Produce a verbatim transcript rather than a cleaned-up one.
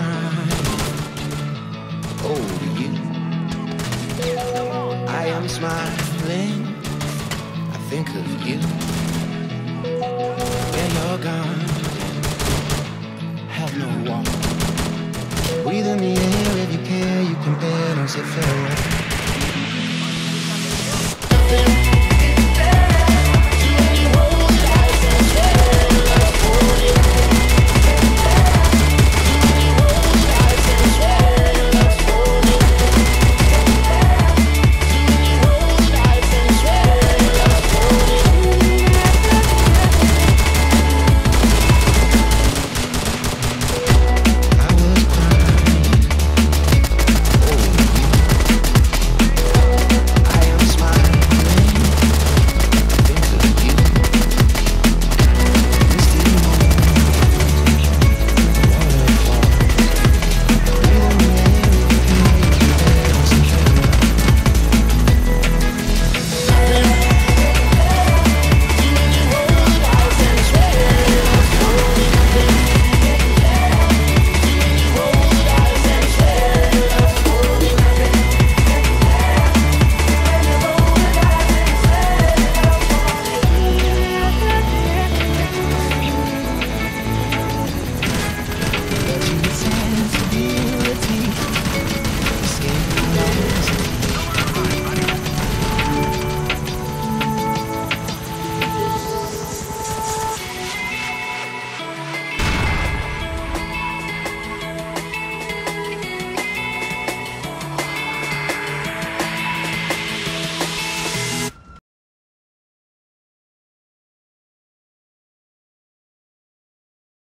cry over you. I am smiling, I think of you. When you're gone, have no walk. Breathe in the air if you care, you can bear, don't say farewell.